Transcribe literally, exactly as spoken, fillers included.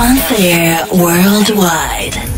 Concert worldwide.